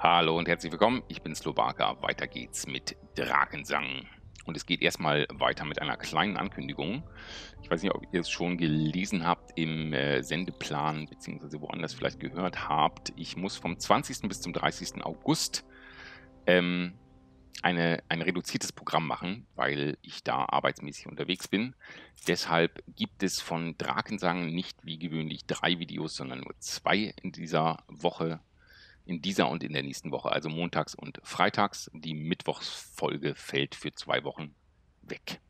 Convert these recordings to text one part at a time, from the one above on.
Hallo und herzlich willkommen, ich bin Slowbacca. Weiter geht's mit Drakensang. Und es geht erstmal weiter mit einer kleinen Ankündigung. Ich weiß nicht, ob ihr es schon gelesen habt im Sendeplan, beziehungsweise woanders vielleicht gehört habt. Ich muss vom 20. bis zum 30. August ein reduziertes Programm machen, weil ich da arbeitsmäßig unterwegs bin. Deshalb gibt es von Drakensang nicht wie gewöhnlich 3 Videos, sondern nur 2 in dieser Woche. In dieser und in der nächsten Woche, also montags und freitags. Die Mittwochsfolge fällt für 2 Wochen weg.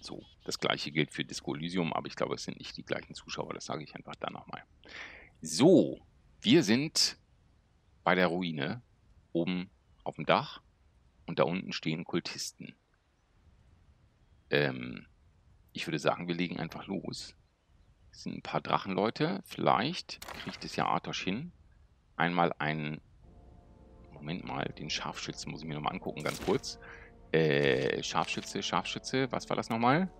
So, das gleiche gilt für Disco, aber ich glaube, es sind nicht die gleichen Zuschauer, das sage ich einfach da nochmal. So, wir sind bei der Ruine, oben auf dem Dach und da unten stehen Kultisten. Ich würde sagen, wir legen einfach los. Es sind ein paar Drachenleute, vielleicht kriegt es ja Arthosch hin. Einmal einen... Moment mal, den Scharfschützen muss ich mir nochmal angucken, ganz kurz. Scharfschütze, was war das nochmal?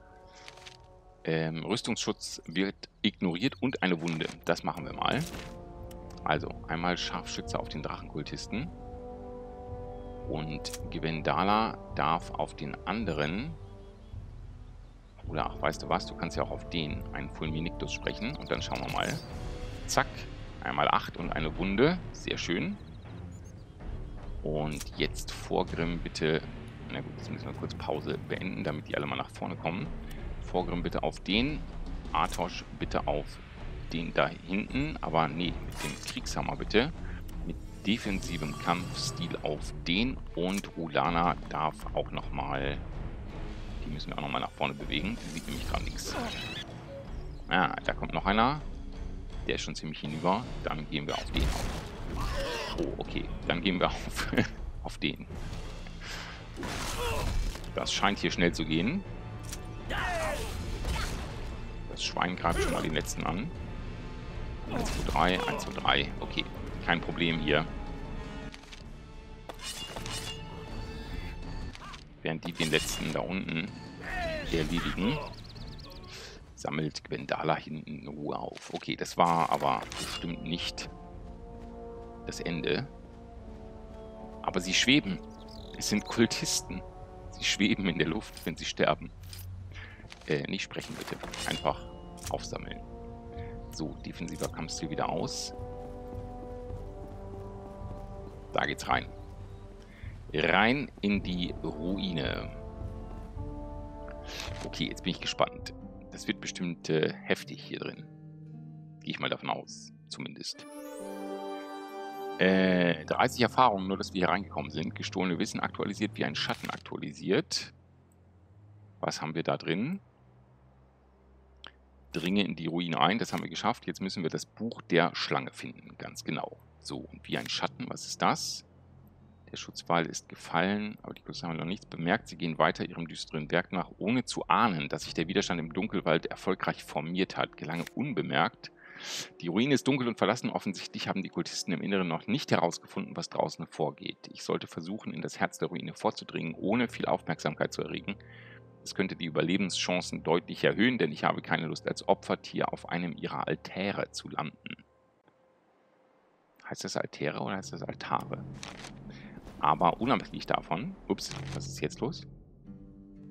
Rüstungsschutz wird ignoriert und eine Wunde. Das machen wir mal. Also, einmal Scharfschütze auf den Drachenkultisten. Und Gwendala darf auf den anderen... Oder, ach, weißt du was, du kannst ja auch auf den einen Fulminictus sprechen. Und dann schauen wir mal. Zack. Einmal 8 und eine Wunde. Sehr schön. Und jetzt Vorgrim bitte... Na gut, jetzt müssen wir kurz Pause beenden, damit die alle mal nach vorne kommen. Vorgrim bitte auf den. Arthosch bitte auf den da hinten. Aber nee, mit dem Kriegshammer bitte. Mit defensivem Kampfstil auf den. Und Ulana darf auch nochmal... Die müssen wir auch nochmal nach vorne bewegen. Die sieht nämlich gerade nichts. Ah, da kommt noch einer. Der ist schon ziemlich hinüber. Dann gehen wir auf den. Oh, okay. Dann gehen wir auf den. Das scheint hier schnell zu gehen. Das Schwein greift schon mal den letzten an. 1, 2, 3, 1, 2, 3. Okay, kein Problem hier. Während die den letzten da unten erledigen, sammelt Gwendala hinten in Ruhe auf. Okay, das war aber bestimmt nicht das Ende. Aber sie schweben. Es sind Kultisten. Sie schweben in der Luft, wenn sie sterben. Nicht sprechen bitte. Einfach aufsammeln. So, defensiver Kampfstil wieder aus. Da geht's rein. Rein in die Ruine. Okay, jetzt bin ich gespannt. Das wird bestimmt heftig hier drin. Gehe ich mal davon aus, zumindest. 30 Erfahrungen, nur dass wir hier reingekommen sind. Gestohlene Wissen aktualisiert wie ein Schatten aktualisiert. Was haben wir da drin? Dringe in die Ruine ein, das haben wir geschafft. Jetzt müssen wir das Buch der Schlange finden, ganz genau. So, und wie ein Schatten, was ist das? Der Schutzwall ist gefallen, aber die Kusten haben noch nichts bemerkt. Sie gehen weiter ihrem düsteren Werk nach, ohne zu ahnen, dass sich der Widerstand im Dunkelwald erfolgreich formiert hat. Gelange unbemerkt. Die Ruine ist dunkel und verlassen. Offensichtlich haben die Kultisten im Inneren noch nicht herausgefunden, was draußen vorgeht. Ich sollte versuchen, in das Herz der Ruine vorzudringen, ohne viel Aufmerksamkeit zu erregen. Das könnte die Überlebenschancen deutlich erhöhen, denn ich habe keine Lust, als Opfertier auf einem ihrer Altäre zu landen. Heißt das Altäre oder heißt das Altare? Aber unabhängig davon... Ups, was ist jetzt los?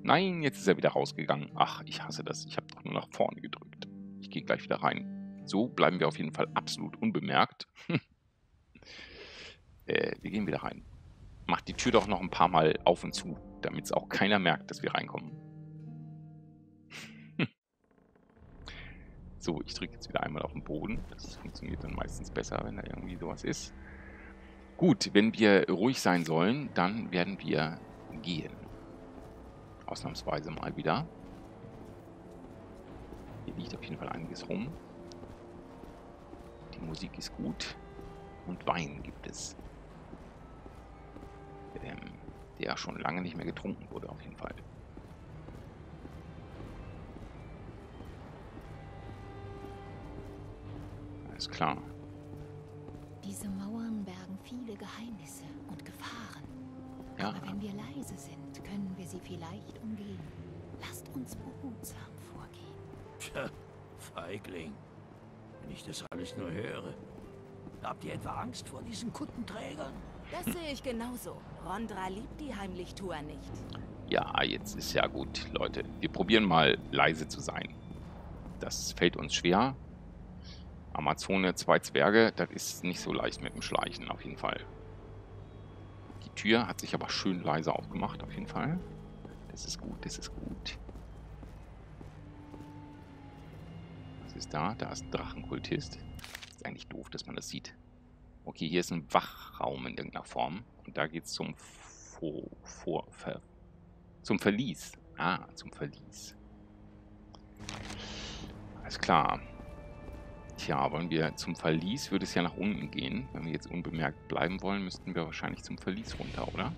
Nein, jetzt ist er wieder rausgegangen. Ach, ich hasse das. Ich habe doch nur nach vorne gedrückt. Ich gehe gleich wieder rein. So bleiben wir auf jeden Fall absolut unbemerkt. Wir gehen wieder rein. Macht die Tür doch noch ein paar Mal auf und zu, damit es auch keiner merkt, dass wir reinkommen. So, ich drücke jetzt wieder einmal auf den Boden. Das funktioniert dann meistens besser, wenn da irgendwie sowas ist. Gut, wenn wir ruhig sein sollen, dann werden wir gehen. Ausnahmsweise mal wieder. Hier liegt auf jeden Fall einiges rum. Die Musik ist gut. Und Wein gibt es. Der schon lange nicht mehr getrunken wurde, auf jeden Fall. Alles klar. Diese Mauern bergen viele Geheimnisse und Gefahren. Ja. Aber wenn wir leise sind, können wir sie vielleicht umgehen. Lasst uns behutsam vorgehen. Tja, Feigling. Wenn ich das alles nur höre. Habt ihr etwa Angst vor diesen Kuttenträgern? Das sehe ich genauso. Rondra liebt die Heimlichtuer nicht. Ja, jetzt ist ja gut, Leute. Wir probieren mal leise zu sein. Das fällt uns schwer. Amazone, 2 Zwerge, das ist nicht so leicht mit dem Schleichen, auf jeden Fall. Die Tür hat sich aber schön leise aufgemacht, auf jeden Fall. Das ist gut, das ist gut. Was ist da? Da ist ein Drachenkultist. Ist eigentlich doof, dass man das sieht. Okay, hier ist ein Wachraum in irgendeiner Form. Und da geht es zum Verlies. Ah, zum Verlies. Alles klar. Tja, wollen wir zum Verlies, würde es ja nach unten gehen. Wenn wir jetzt unbemerkt bleiben wollen, müssten wir wahrscheinlich zum Verlies runter, oder?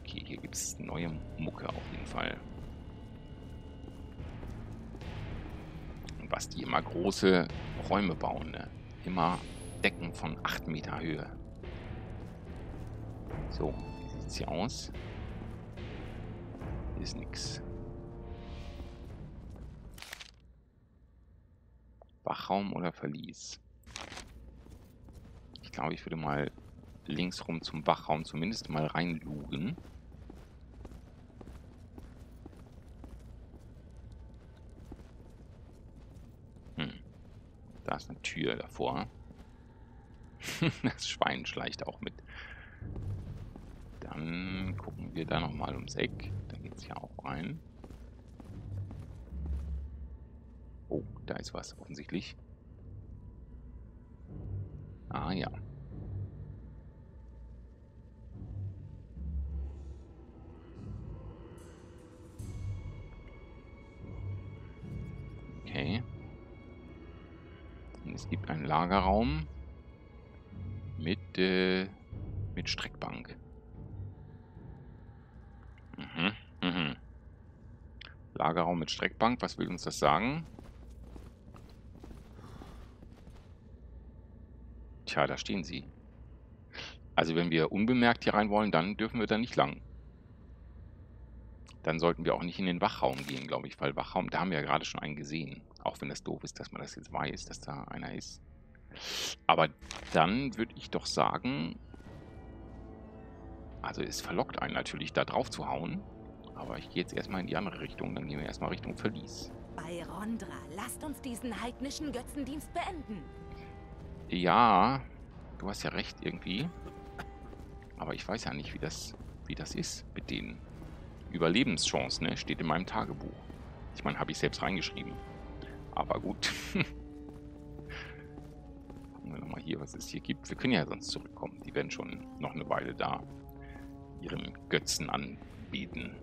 Okay, hier gibt es neue Mucke auf jeden Fall. Und was die immer große Räume bauen, ne? Immer Decken von 8 Meter Höhe. So, wie sieht es hier aus? Hier ist nichts. Wachraum oder Verlies? Ich glaube, ich würde mal links rum zum Wachraum zumindest mal reinlugen. Da ist eine Tür davor. Das Schwein schleicht auch mit. Dann gucken wir da nochmal ums Eck. Da geht es ja auch rein. Oh, da ist was offensichtlich. Ah ja. Okay. Und es gibt einen Lagerraum mit Streckbank. Mhm, mhm. Lagerraum mit Streckbank, was will uns das sagen? Tja, da stehen sie. Also wenn wir unbemerkt hier rein wollen, dann dürfen wir da nicht lang. Dann sollten wir auch nicht in den Wachraum gehen, glaube ich, weil Wachraum, da haben wir ja gerade schon einen gesehen. Auch wenn das doof ist, dass man das jetzt weiß, dass da einer ist. Aber dann würde ich doch sagen, also es verlockt einen natürlich, da drauf zu hauen. Aber ich gehe jetzt erstmal in die andere Richtung, dann gehen wir erstmal Richtung Verlies. Bei Rondra, lasst uns diesen heidnischen Götzendienst beenden. Ja, du hast ja recht irgendwie. Aber ich weiß ja nicht, wie das ist mit denen. Überlebenschancen, ne? Steht in meinem Tagebuch. Ich meine, habe ich selbst reingeschrieben. Aber gut. Gucken wir nochmal hier, was es hier gibt. Wir können ja sonst zurückkommen. Die werden schon noch eine Weile da ihren Götzen anbieten.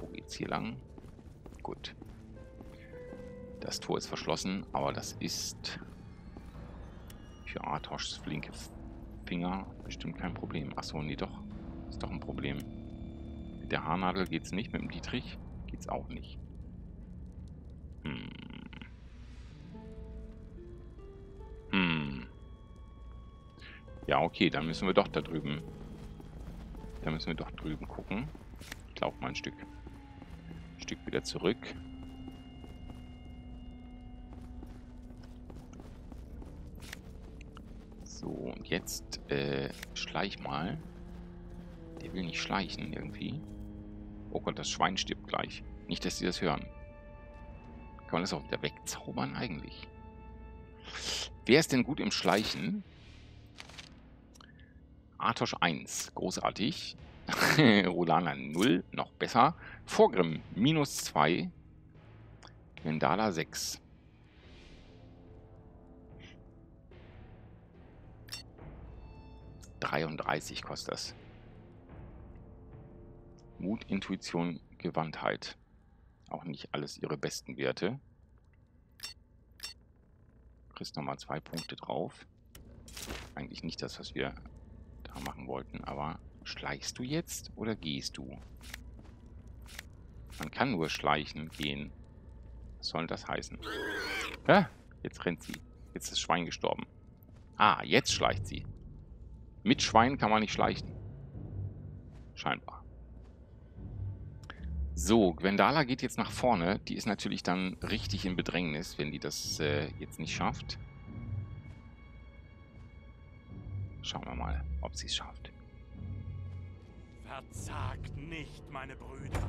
Wo geht's hier lang? Gut. Das Tor ist verschlossen, aber das ist für Arthoschs flinke Finger bestimmt kein Problem. Achso, nee, doch. Ist doch ein Problem. Mit der Haarnadel geht's nicht, mit dem Dietrich geht's auch nicht. Ja, okay, dann müssen wir doch da drüben. Dann müssen wir doch drüben gucken. Ich glaube mal ein Stück wieder zurück. So, und jetzt schleich mal. Der will nicht schleichen irgendwie. Oh Gott, das Schwein stirbt gleich. Nicht, dass die das hören. Kann man das auch wieder wegzaubern eigentlich? Wer ist denn gut im Schleichen? Arthosch 1, großartig. Ulana 0, noch besser. Vorgrim, -2. Gwendala 6. $33 kostet das. Mut, Intuition, Gewandtheit. Auch nicht alles ihre besten Werte. Du kriegst nochmal 2 Punkte drauf. Eigentlich nicht das, was wir da machen wollten, aber schleichst du jetzt oder gehst du? Man kann nur schleichen, gehen. Was soll das heißen? Hä? Jetzt rennt sie. Jetzt ist das Schwein gestorben. Ah, jetzt schleicht sie. Mit Schwein kann man nicht schleichen. Scheinbar. So, Gwendala geht jetzt nach vorne. Die ist natürlich dann richtig in Bedrängnis, wenn die das jetzt nicht schafft. Schauen wir mal, ob sie es schafft. Verzagt nicht, meine Brüder.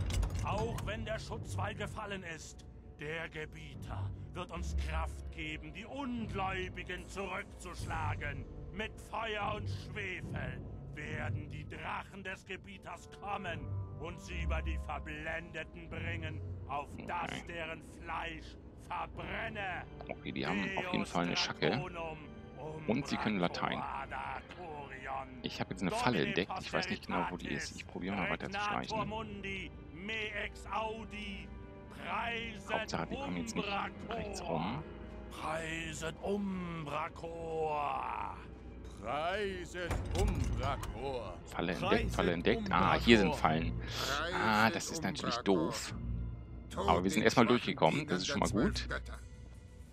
Auch wenn der Schutzwall gefallen ist, der Gebieter wird uns Kraft geben, die Ungläubigen zurückzuschlagen. Mit Feuer und Schwefel werden die Drachen des Gebieters kommen und sie über die Verblendeten bringen, auf das deren Fleisch verbrenne. Okay, die haben auf jeden Fall eine Schacke. Und sie können Latein. Ich habe jetzt eine Falle entdeckt. Ich weiß nicht genau, wo die ist. Ich probiere mal weiter zu schleichen. Hauptsache, die kommen jetzt nicht rechts rum. Preiset Umbrakor! Preiset Umbrakor! Falle entdeckt, Falle entdeckt. Ah, hier sind Fallen. Ah, das ist natürlich doof. Aber wir sind erstmal durchgekommen. Das ist schon mal gut.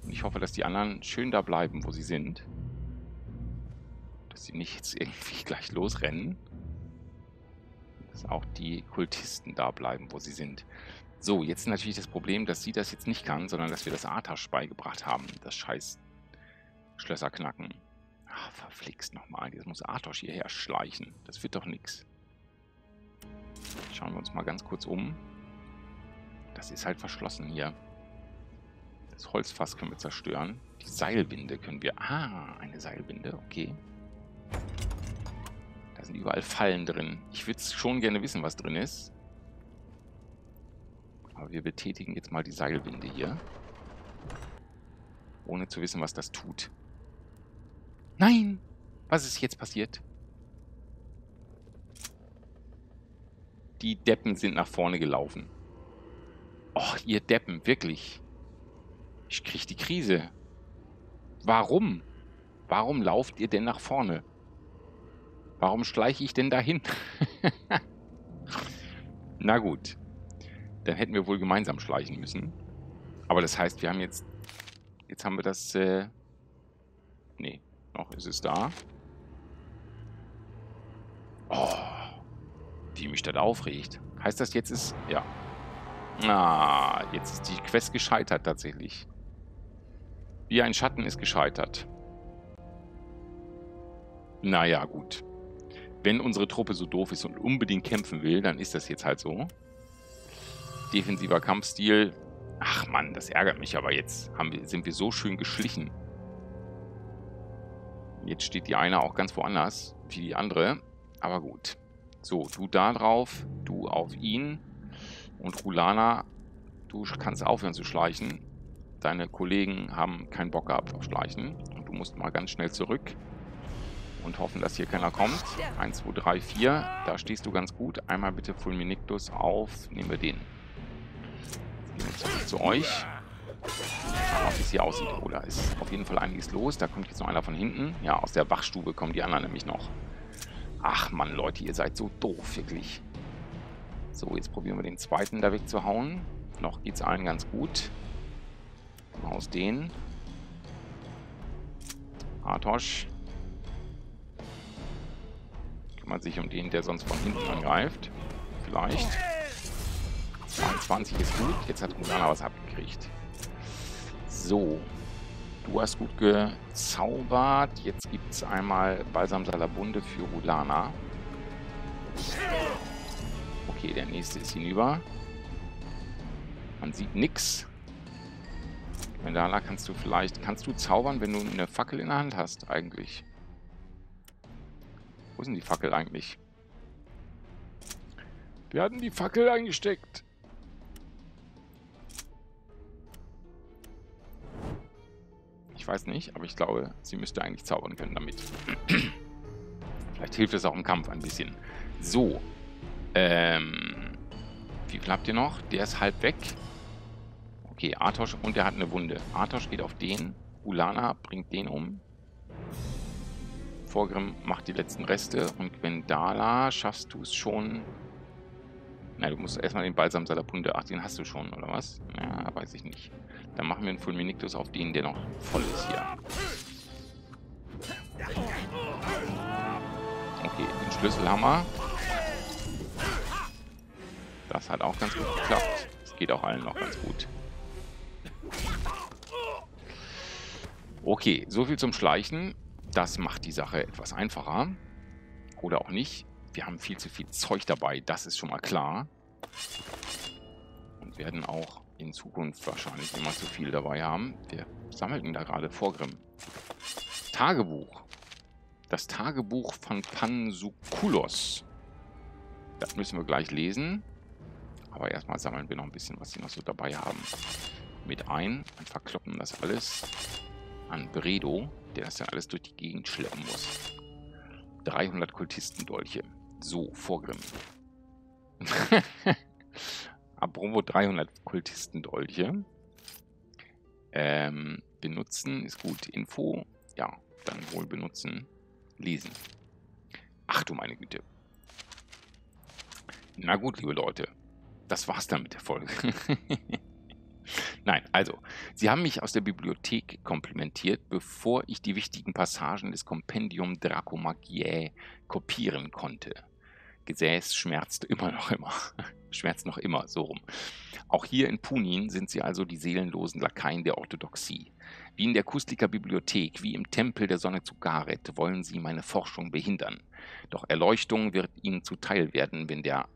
Und ich hoffe, dass die anderen schön da bleiben, wo sie sind. Dass sie nicht jetzt irgendwie gleich losrennen. Dass auch die Kultisten da bleiben, wo sie sind. So, jetzt natürlich das Problem, dass sie das jetzt nicht kann, sondern dass wir das Arthosch beigebracht haben. Das scheiß Schlösser knacken. Ach, verflixt nochmal. Jetzt muss Arthosch hierher schleichen. Das wird doch nix. Schauen wir uns mal ganz kurz um. Das ist halt verschlossen hier. Das Holzfass können wir zerstören. Die Seilwinde können wir... Ah, eine Seilwinde, okay. Da sind überall Fallen drin. Ich würde schon gerne wissen, was drin ist. Aber wir betätigen jetzt mal die Seilwinde hier. Ohne zu wissen, was das tut. Nein! Was ist jetzt passiert? Die Deppen sind nach vorne gelaufen. Och, ihr Deppen, wirklich. Ich krieg die Krise. Warum? Warum lauft ihr denn nach vorne? Warum schleiche ich denn dahin? Na gut. Dann hätten wir wohl gemeinsam schleichen müssen. Aber das heißt, wir haben jetzt... Jetzt haben wir das... nee, noch ist es da. Oh, wie mich das aufregt. Heißt das, jetzt ist... Ja. Ah, jetzt ist die Quest gescheitert tatsächlich. Wie ein Schatten ist gescheitert. Naja, gut. Wenn unsere Truppe so doof ist und unbedingt kämpfen will, dann ist das jetzt halt so. Defensiver Kampfstil. Ach Mann, das ärgert mich aber jetzt. Sind wir so schön geschlichen. Jetzt steht die eine auch ganz woanders wie die andere. Aber gut. So, du da drauf, du auf ihn. Und Ulana, du kannst aufhören zu schleichen. Deine Kollegen haben keinen Bock gehabt auf Schleichen. Und du musst mal ganz schnell zurück. Und hoffen, dass hier keiner kommt. 1, 2, 3, 4. Da stehst du ganz gut. Einmal bitte Fulminictus auf. Nehmen wir den. Jetzt zu euch. Schauen, ob es hier aussieht. Oh, da ist auf jeden Fall einiges los. Da kommt jetzt noch einer von hinten. Ja, aus der Wachstube kommen die anderen nämlich noch. Ach Mann, Leute, ihr seid so doof, wirklich. So, jetzt probieren wir den zweiten da wegzuhauen. Noch geht's allen ganz gut. Aus den. Arthosch. Kümmert sich um den, der sonst von hinten angreift. Vielleicht. 22 ist gut. Jetzt hat Ulana was abgekriegt. So. Du hast gut gezaubert. Jetzt gibt es einmal Balsamsalabunde für Ulana. Okay, der nächste ist hinüber. Man sieht nichts. Gwendala, kannst du vielleicht... Kannst du zaubern, wenn du eine Fackel in der Hand hast, eigentlich? Wo ist denn die Fackel eigentlich? Wir hatten die Fackel eingesteckt. Ich weiß nicht, aber ich glaube, sie müsste eigentlich zaubern können damit. Vielleicht hilft es auch im Kampf ein bisschen. So. Wie viel habt ihr noch? Der ist halb weg. Okay, Arthosch und der hat eine Wunde. Arthosch geht auf den. Ulana bringt den um. Vorgrim macht die letzten Reste. Und Gwendala, schaffst du es schon? Na, du musst erstmal den Balsamsalabunde. Ach, den hast du schon, oder was? Ja, weiß ich nicht. Dann machen wir einen Fulminictus auf den, der noch voll ist hier. Okay, den Schlüsselhammer. Das hat auch ganz gut geklappt. Das geht auch allen noch ganz gut. Okay, soviel zum Schleichen. Das macht die Sache etwas einfacher. Oder auch nicht. Wir haben viel zu viel Zeug dabei, das ist schon mal klar. Und werden auch in Zukunft wahrscheinlich immer zu viel dabei haben. Wir sammelten da gerade Vorgrim. Tagebuch. Das Tagebuch von Pansukulos. Das müssen wir gleich lesen. Aber erstmal sammeln wir noch ein bisschen, was sie noch so dabei haben. Mit ein und verkloppen das alles an Bredo, der das dann alles durch die Gegend schleppen muss. 300 Kultistendolche. So, Vorgrim. Apropos 300 Kultistendolche. Benutzen ist gut. Info. Ja, dann wohl benutzen. Lesen. Ach du meine Güte. Na gut, liebe Leute. Das war's dann mit der Folge. Nein, also, Sie haben mich aus der Bibliothek komplimentiert, bevor ich die wichtigen Passagen des Kompendium Dracomagiae kopieren konnte. Gesäß schmerzt noch immer, so rum. Auch hier in Punin sind sie also die seelenlosen Lakaien der Orthodoxie. Wie in der Kustikerbibliothek, wie im Tempel der Sonne zu Gareth, wollen sie meine Forschung behindern. Doch Erleuchtung wird ihnen zuteil werden, wenn der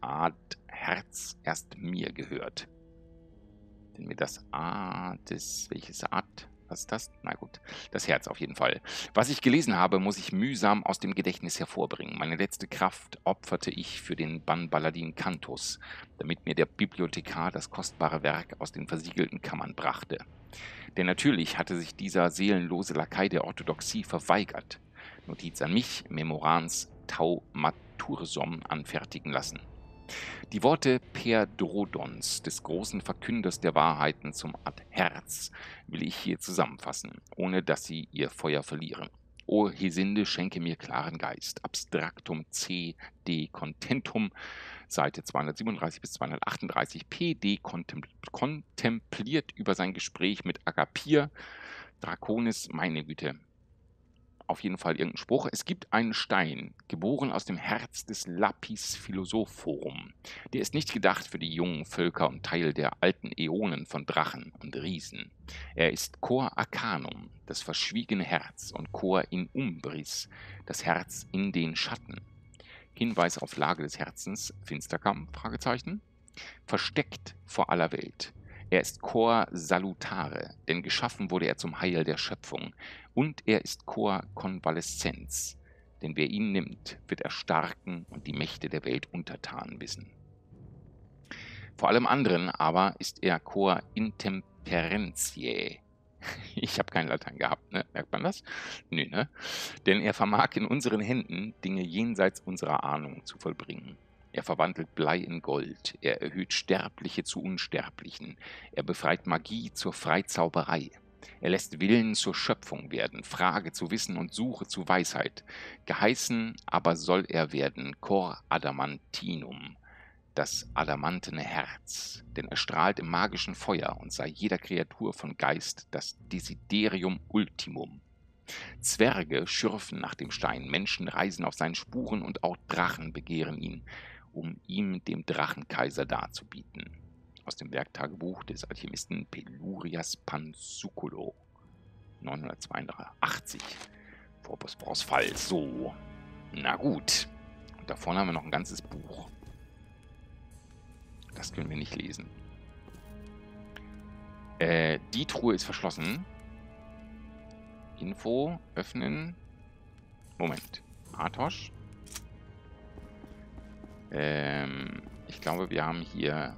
Art Herz erst mir gehört. Denn mir das welches Art? Was ist das? Na gut, das Herz auf jeden Fall. Was ich gelesen habe, muss ich mühsam aus dem Gedächtnis hervorbringen. Meine letzte Kraft opferte ich für den Ban Baladin Cantus, damit mir der Bibliothekar das kostbare Werk aus den versiegelten Kammern brachte. Denn natürlich hatte sich dieser seelenlose Lakai der Orthodoxie verweigert. Notiz an mich, Memorans Tau Matursum anfertigen lassen. Die Worte Perdrodons, des großen Verkünders der Wahrheiten zum Adherz, will ich hier zusammenfassen, ohne dass sie ihr Feuer verlieren. O Hesinde, schenke mir klaren Geist. Abstraktum C. D. Contentum, Seite 237 bis 238, P.D. kontempliert über sein Gespräch mit Agapir, Draconis, meine Güte. Auf jeden Fall irgendein Spruch. Es gibt einen Stein, geboren aus dem Herz des Lapis-Philosophorum. Der ist nicht gedacht für die jungen Völker und Teil der alten Äonen von Drachen und Riesen. Er ist Cor Arcanum, das verschwiegene Herz, und Cor in Umbris, das Herz in den Schatten. Hinweis auf Lage des Herzens, Finsterkam, Fragezeichen. Versteckt vor aller Welt. Er ist Cor Salutare, denn geschaffen wurde er zum Heil der Schöpfung. Und er ist Cor Konvaleszenz, denn wer ihn nimmt, wird erstarken und die Mächte der Welt untertan wissen. Vor allem anderen aber ist er Cor Intemperantiae. Ich habe kein Latein gehabt, ne? Merkt man das? Nö, ne? Denn er vermag in unseren Händen Dinge jenseits unserer Ahnung zu vollbringen. Er verwandelt Blei in Gold, er erhöht Sterbliche zu Unsterblichen, er befreit Magie zur Freizauberei, er lässt Willen zur Schöpfung werden, Frage zu Wissen und Suche zu Weisheit. Geheißen aber soll er werden Cor Adamantinum, das adamantene Herz, denn er strahlt im magischen Feuer und sei jeder Kreatur von Geist das Desiderium Ultimum. Zwerge schürfen nach dem Stein, Menschen reisen auf seinen Spuren und auch Drachen begehren ihn, um ihm dem Drachenkaiser darzubieten. Aus dem Werktagebuch des Alchemisten Pelurias Pansukulo, 982, Vorbosbrausfall. So, na gut. Und da vorne haben wir noch ein ganzes Buch. Das können wir nicht lesen. Die Truhe ist verschlossen. Info, öffnen. Moment, Arthosch. Ich glaube, wir haben hier...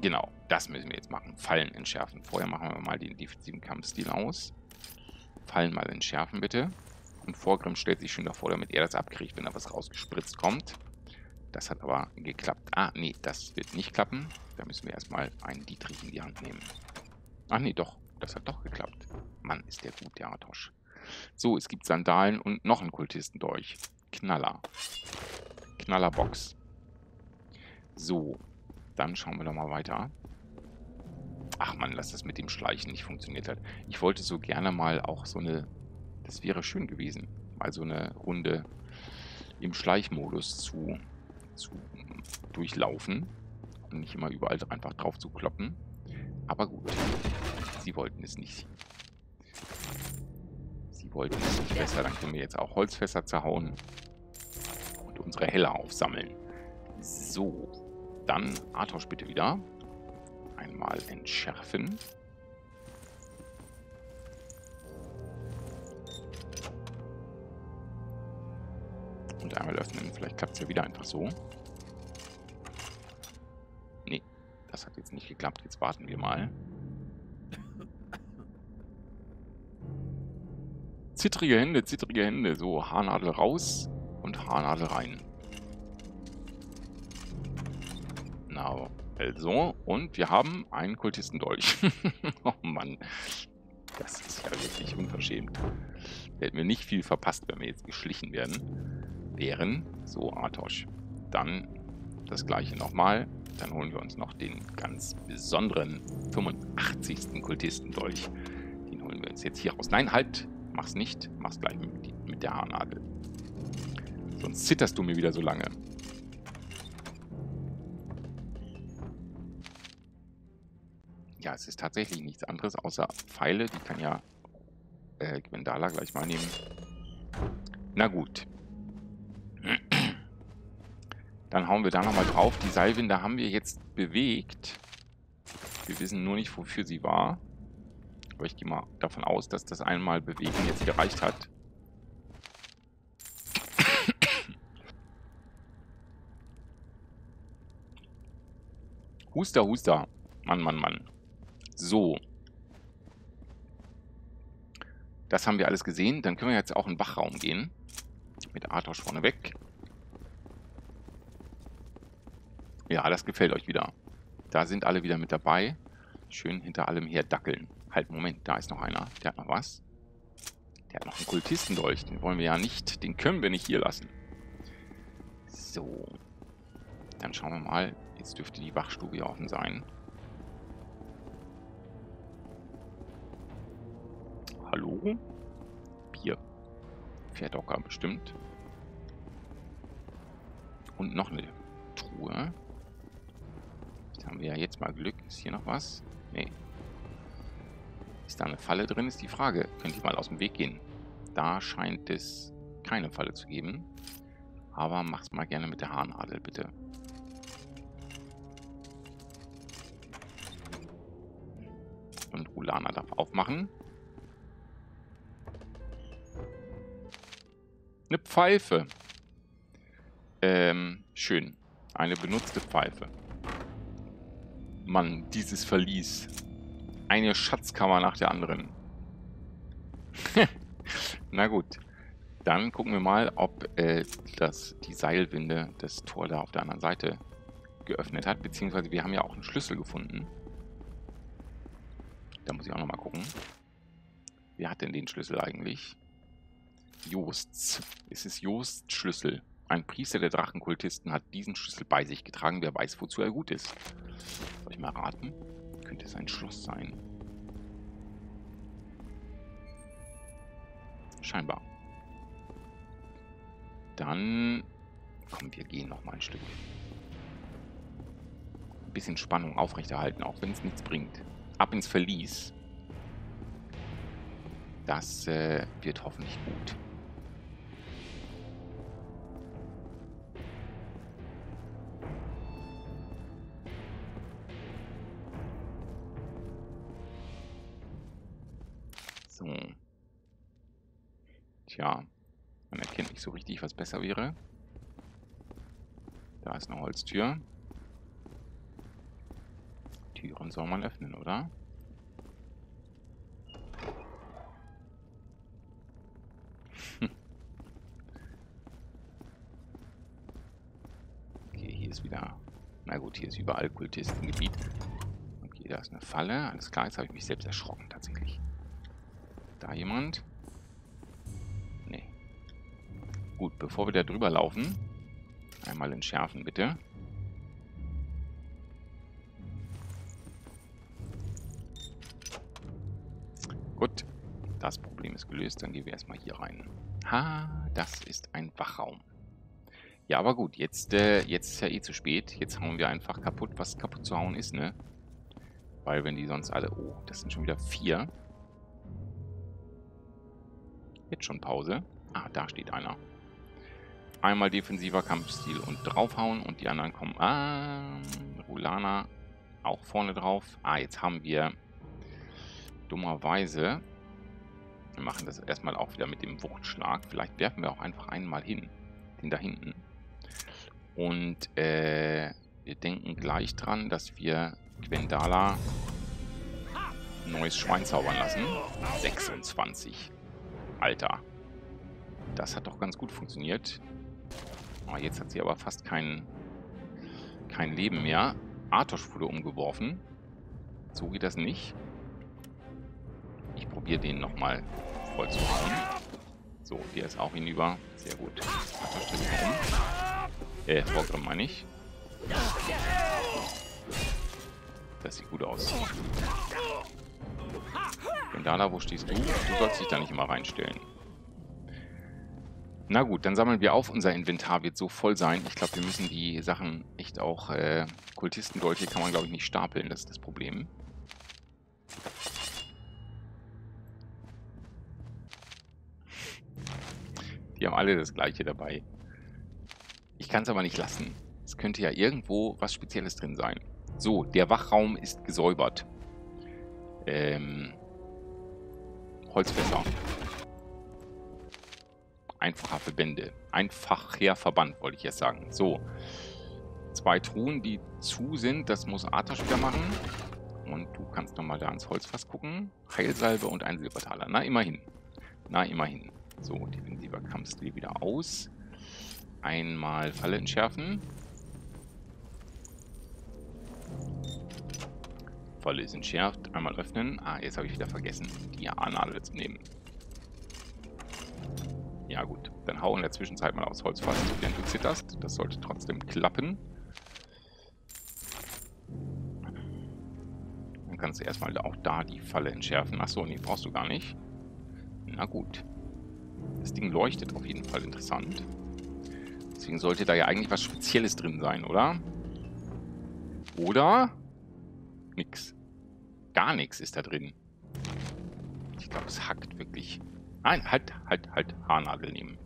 Genau, das müssen wir jetzt machen. Fallen entschärfen. Vorher machen wir mal den defensiven Kampfstil aus. Fallen mal entschärfen, bitte. Und Vorgrim stellt sich schon davor, damit er das abkriegt, wenn da was rausgespritzt kommt. Das hat aber geklappt. Ah, nee, das wird nicht klappen. Da müssen wir erstmal einen Dietrich in die Hand nehmen. Ach nee, doch. Das hat doch geklappt. Mann, ist der gut, der Arthosch. So, es gibt Sandalen und noch einen Kultistendolch. Knaller. Knallerbox. So, dann schauen wir doch mal weiter. Ach Mann, dass das mit dem Schleichen nicht funktioniert hat. Ich wollte so gerne mal auch so eine... Das wäre schön gewesen, mal so eine Runde im Schleichmodus zu durchlaufen. um nicht immer überall einfach drauf zu kloppen. Aber gut, sie wollten es nicht. Sie wollten es nicht besser. Dann können wir jetzt auch Holzfässer zerhauen und unsere Heller aufsammeln. So, dann Arthosch bitte wieder. Einmal entschärfen. Und einmal öffnen. Vielleicht klappt es ja wieder einfach so. Nee, das hat jetzt nicht geklappt. Jetzt warten wir mal. Zittrige Hände, zittrige Hände. So, Haarnadel raus und Haarnadel rein. Na, also, und wir haben einen Kultistendolch. Oh Mann. Das ist ja wirklich unverschämt. Wir hätten mir nicht viel verpasst, wenn wir jetzt geschlichen wären. So, Arthosch. Dann das gleiche nochmal. Dann holen wir uns noch den ganz besonderen 85. Kultistendolch. Den holen wir uns jetzt hier raus. Nein, halt! Mach's nicht. Mach's gleich mit der Haarnadel. Sonst zitterst du mir wieder so lange. Ja, es ist tatsächlich nichts anderes außer Pfeile. Die kann ja Gwendala gleich mal nehmen. Na gut. Dann hauen wir da nochmal drauf. Die Seilwinde haben wir jetzt bewegt. Wir wissen nur nicht, wofür sie war. Aber ich gehe mal davon aus, dass das einmal Bewegen jetzt gereicht hat. Huster, Huster. Mann, Mann, Mann. So. Das haben wir alles gesehen. Dann können wir jetzt auch in den Wachraum gehen. Mit Arthosch vorne weg. Ja, das gefällt euch wieder. Da sind alle wieder mit dabei. Schön hinter allem her dackeln. Halt, Moment, da ist noch einer. Der hat noch was. Der hat noch einen Kultistendolch. Den wollen wir ja nicht. Den können wir nicht hier lassen. So. Dann schauen wir mal. Jetzt dürfte die Wachstube offen sein. Hallo? Bier. Pferdocker bestimmt. Und noch eine Truhe. Da haben wir ja jetzt mal Glück. Ist hier noch was? Nee. Ist da eine Falle drin, ist die Frage. Könnt ihr mal aus dem Weg gehen? Da scheint es keine Falle zu geben. Aber mach's mal gerne mit der Haarnadel, bitte. Und Ulana darf aufmachen. Eine Pfeife. Schön. Eine benutzte Pfeife. Mann, dieses Verlies. Eine Schatzkammer nach der anderen. Na gut. Dann gucken wir mal, ob die Seilwinde das Tor da auf der anderen Seite geöffnet hat. Beziehungsweise wir haben ja auch einen Schlüssel gefunden. Da muss ich auch nochmal gucken. Wer hat denn den Schlüssel eigentlich? Josts. Es ist Josts Schlüssel. Ein Priester der Drachenkultisten hat diesen Schlüssel bei sich getragen. Wer weiß, wozu er gut ist. Soll ich mal raten? Könnte es ein Schloss sein? Scheinbar. Dann... Komm, wir gehen nochmal ein Stück. Ein bisschen Spannung aufrechterhalten, auch wenn es nichts bringt. Ab ins Verlies. Das wird hoffentlich gut. So. Tja, man erkennt nicht so richtig, was besser wäre. Da ist eine Holztür. Türen soll man öffnen, oder? Okay, hier ist wieder... Na gut, hier ist überall Kultistengebiet. Okay, da ist eine Falle. Alles klar, jetzt habe ich mich selbst erschrocken, tatsächlich. Da jemand? Nee. Gut, bevor wir da drüber laufen, einmal entschärfen, bitte. Gut, das Problem ist gelöst. Dann gehen wir erstmal hier rein. Ha, das ist ein Wachraum. Ja, aber gut, jetzt ist ja eh zu spät. Jetzt hauen wir einfach kaputt, was kaputt zu hauen ist, ne? Weil wenn die sonst alle... Oh, das sind schon wieder 4. Jetzt schon Pause. Ah, da steht einer. Einmal defensiver Kampfstil und draufhauen und die anderen kommen... Ah, Ulana auch vorne drauf. Ah, jetzt haben wir dummerweise... Wir machen das erstmal auch wieder mit dem Wuchtschlag. Vielleicht werfen wir auch einfach einmal hin. Den da hinten. Und wir denken gleich dran, dass wir Gwendala ein neues Schwein zaubern lassen. 26. Alter. Das hat doch ganz gut funktioniert. Oh, jetzt hat sie aber fast kein Leben mehr. Arthosch wurde umgeworfen. So geht das nicht. Ich probiere den nochmal voll zu hauen. So, hier ist auch hinüber. Sehr gut. Vorgrim meine ich. Das sieht gut aus. Gwendala, wo stehst du? Du sollst dich da nicht immer reinstellen. Na gut, dann sammeln wir auf. Unser Inventar wird so voll sein. Ich glaube, wir müssen die Sachen echt auch... Kultistendolche kann man, glaube ich, nicht stapeln. Das ist das Problem. Die haben alle das Gleiche dabei. Ich kann es aber nicht lassen. Es könnte ja irgendwo was Spezielles drin sein. So, der Wachraum ist gesäubert. Holzfässer. Einfacher Verbände. Einfacher Verband, wollte ich jetzt sagen. So. 2 Truhen, die zu sind. Das muss Arthosch wieder machen. Und du kannst nochmal da ans Holzfass gucken. Heilsalbe und ein Silbertaler. Na, immerhin. Na, immerhin. So, defensiver Kampfstil wieder aus. Einmal Falle entschärfen. Falle ist entschärft. Einmal öffnen. Ah, jetzt habe ich wieder vergessen, die Haarnadel zu nehmen. Ja gut, dann hau in der Zwischenzeit mal aufs Holzfass, während du zitterst. Das sollte trotzdem klappen. Dann kannst du erstmal auch da die Falle entschärfen. Achso, nee, brauchst du gar nicht. Na gut. Das Ding leuchtet auf jeden Fall interessant. Deswegen sollte da ja eigentlich was Spezielles drin sein, oder? Oder? Nix. Gar nichts ist da drin. Ich glaube, es hackt wirklich. Nein, halt. Haarnadel nehmen.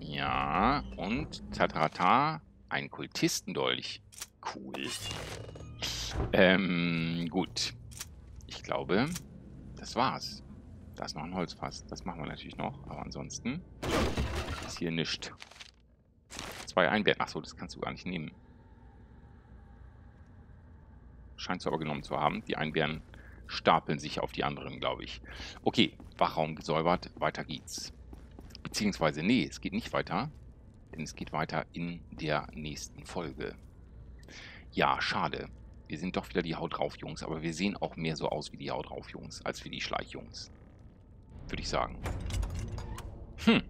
Ja, und tatarata. Ein Kultistendolch. Cool. Gut. Ich glaube, das war's. Da ist noch ein Holzfass. Das machen wir natürlich noch. Aber ansonsten ist hier nichts. 2 Einbären. Achso, das kannst du gar nicht nehmen. Scheinst du aber genommen zu haben. Die Einbären stapeln sich auf die anderen, glaube ich. Okay, Wachraum gesäubert. Weiter geht's. Beziehungsweise, nee, es geht nicht weiter. Denn es geht weiter in der nächsten Folge. Ja, schade. Wir sind doch wieder die Haut drauf, Jungs, aber wir sehen auch mehr so aus wie die Haut drauf, Jungs, als wie die Schleichjungs. Würde ich sagen. Hm.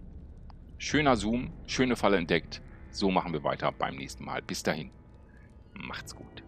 Schöner Zoom, schöne Falle entdeckt. So machen wir weiter beim nächsten Mal. Bis dahin. Macht's gut.